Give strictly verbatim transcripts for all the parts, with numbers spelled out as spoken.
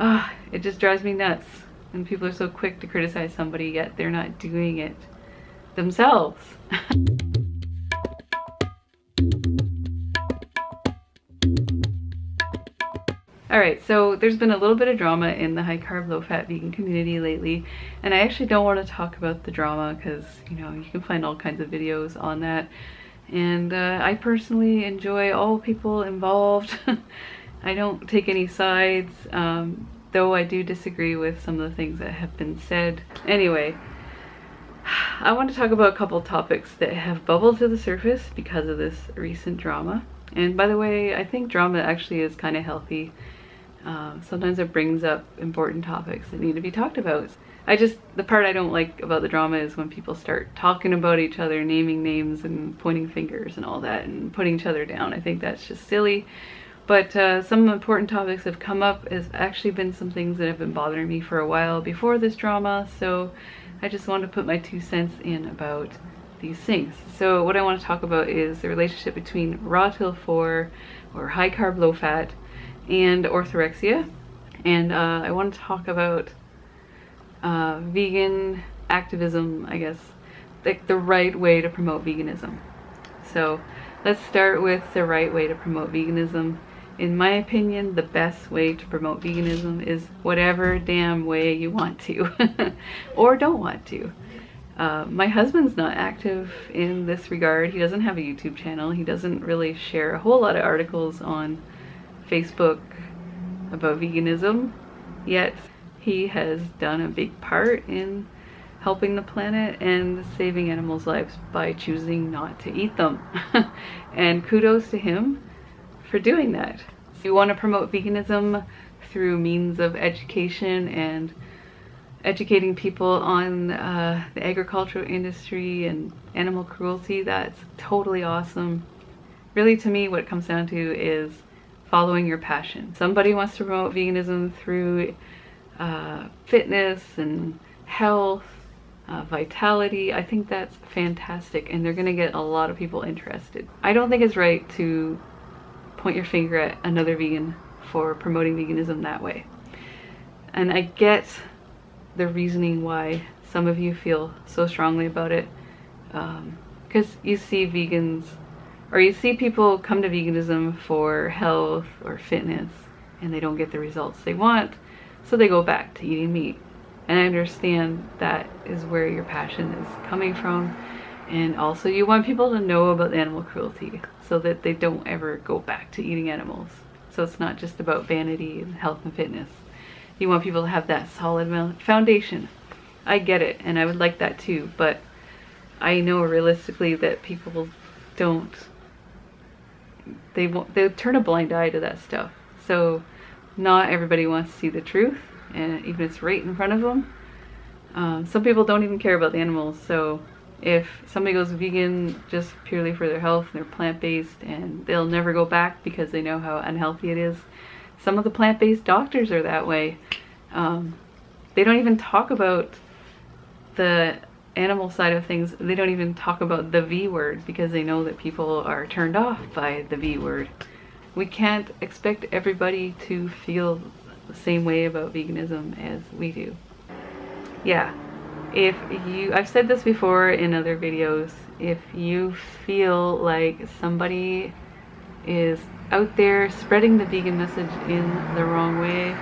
Oh, it just drives me nuts. And people are so quick to criticize somebody, yet they're not doing it themselves. Alright, so there's been a little bit of drama in the high carb, low fat vegan community lately, and I actually don't want to talk about the drama because, you know, you can find all kinds of videos on that. And uh, I personally enjoy all people involved. I don't take any sides, um, though I do disagree with some of the things that have been said. Anyway, I want to talk about a couple topics that have bubbled to the surface because of this recent drama. And by the way, I think drama actually is kind of healthy. Uh, sometimes it brings up important topics that need to be talked about. I just, the part I don't like about the drama is when people start talking about each other, naming names and pointing fingers and all that and putting each other down. I think that's just silly. But uh, some important topics have come up. It's actually been some things that have been bothering me for a while before this drama, so I just wanted to put my two cents in about these things. So what I want to talk about is the relationship between Raw Till four, or high carb low fat, and orthorexia. And uh, I want to talk about uh, vegan activism, I guess, like the right way to promote veganism. So let's start with the right way to promote veganism. In my opinion, the best way to promote veganism is whatever damn way you want to, or don't want to. Uh, my husband's not active in this regard. He doesn't have a YouTube channel. He doesn't really share a whole lot of articles on Facebook about veganism, yet he has done a big part in helping the planet and saving animals' lives by choosing not to eat them. And kudos to him for doing that. If you want to promote veganism through means of education and educating people on uh, the agricultural industry and animal cruelty, that's totally awesome. Really, to me, what it comes down to is following your passion. Somebody wants to promote veganism through uh, fitness and health, uh, vitality. I think that's fantastic, and they're gonna get a lot of people interested. I don't think it's right to point your finger at another vegan for promoting veganism that way. And I get the reasoning why some of you feel so strongly about it, um, because you see vegans, or you see people come to veganism for health or fitness and they don't get the results they want, so they go back to eating meat. And I understand that is where your passion is coming from, and also you want people to know about animal cruelty so that they don't ever go back to eating animals. So it's not just about vanity and health and fitness. You want people to have that solid foundation. I get it, and I would like that too, but I know realistically that people don't, they won't, they'll turn a blind eye to that stuff. So not everybody wants to see the truth, and even if it's right in front of them. Um, some people don't even care about the animals, so if somebody goes vegan just purely for their health and they're plant-based and they'll never go back because they know how unhealthy it is. Some of the plant-based doctors are that way. Um, they don't even talk about the animal side of things. They don't even talk about the V word because they know that people are turned off by the V word. We can't expect everybody to feel the same way about veganism as we do. Yeah, if you, I've said this before in other videos, if you feel like somebody is out there spreading the vegan message in the wrong way,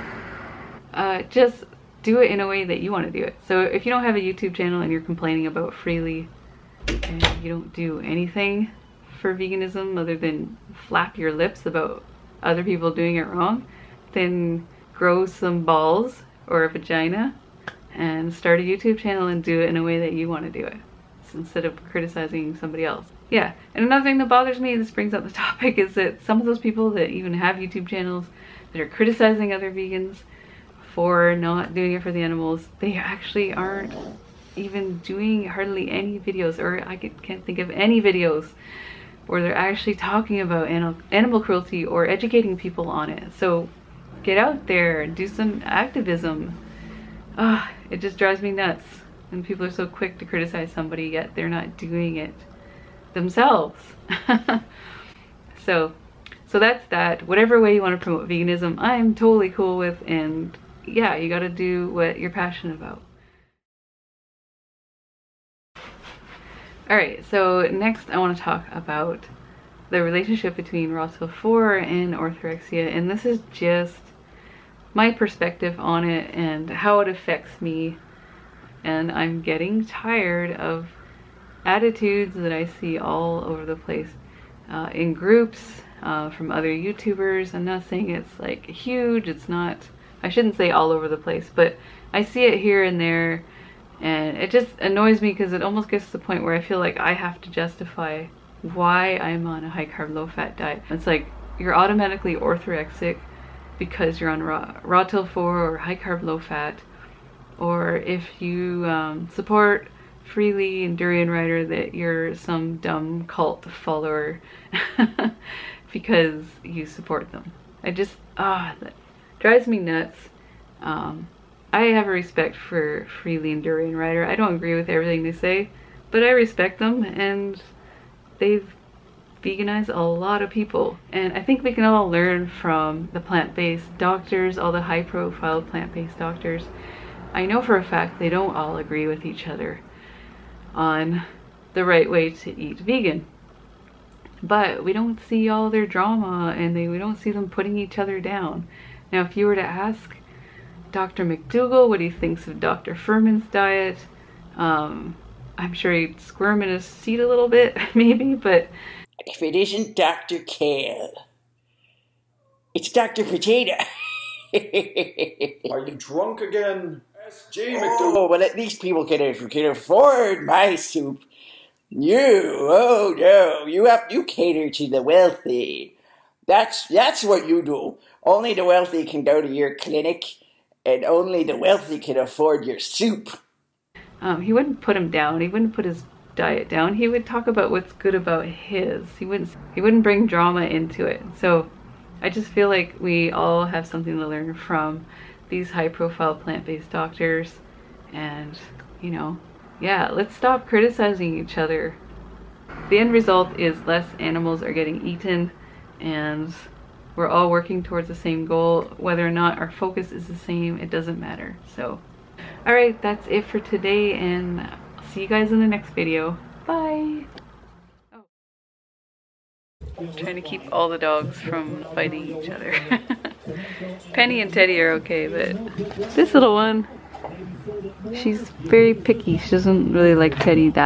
uh, just do it in a way that you want to do it. So if you don't have a YouTube channel and you're complaining about Freelee and you don't do anything for veganism other than flap your lips about other people doing it wrong, then grow some balls or a vagina and start a YouTube channel and do it in a way that you want to do it, instead of criticizing somebody else. Yeah, and another thing that bothers me, this brings up the topic, is that some of those people that even have YouTube channels that are criticizing other vegans for not doing it for the animals, they actually aren't even doing hardly any videos, or I can't think of any videos where they're actually talking about animal cruelty or educating people on it. So get out there and do some activism. Oh, it just drives me nuts. And people are so quick to criticize somebody, yet they're not doing it themselves. so so that's that. Whatever way you want to promote veganism, I'm totally cool with, and yeah, you gotta do what you're passionate about. All right, so next I want to talk about the relationship between Raw Till four and orthorexia, and this is just my perspective on it and how it affects me. And I'm getting tired of attitudes that I see all over the place uh, in groups uh, from other YouTubers. I'm not saying it's like huge, it's not, I shouldn't say all over the place, but I see it here and there, and it just annoys me because it almost gets to the point where I feel like I have to justify why I'm on a high carb, low fat diet. It's like you're automatically orthorexic because you're on raw, raw till four or high carb, low fat, or if you um, support Freelee and Durian Rider, that you're some dumb cult follower because you support them. I just, ah, oh, that drives me nuts. Um, I have a respect for Freelee and Durian Rider. I don't agree with everything they say, but I respect them, and they've veganized a lot of people. And I think we can all learn from the plant-based doctors, all the high-profile plant-based doctors. I know for a fact they don't all agree with each other on the right way to eat vegan, but we don't see all their drama, and they, we don't see them putting each other down. Now, if you were to ask Doctor McDougall what he thinks of Doctor Furman's diet, um, I'm sure he'd squirm in his seat a little bit, maybe, but... If it isn't Doctor Kale, it's Doctor Potato. Are you drunk again? S G McDougall. Oh, but at least people can, can afford my soup. You, oh no, you have you cater to the wealthy. That's that's what you do. Only the wealthy can go to your clinic, and only the wealthy can afford your soup. Um, he wouldn't put him down. He wouldn't put his diet down. He would talk about what's good about his. He wouldn't. He wouldn't bring drama into it. So, I just feel like we all have something to learn from these high-profile plant-based doctors, and you know, yeah, let's stop criticizing each other. The end result is less animals are getting eaten, and we're all working towards the same goal. Whether or not our focus is the same, it doesn't matter. So, all right, that's it for today, and I'll see you guys in the next video. Bye! Oh. I'm trying to keep all the dogs from fighting each other. Penny and Teddy are okay, but this little one, she's very picky. She doesn't really like Teddy that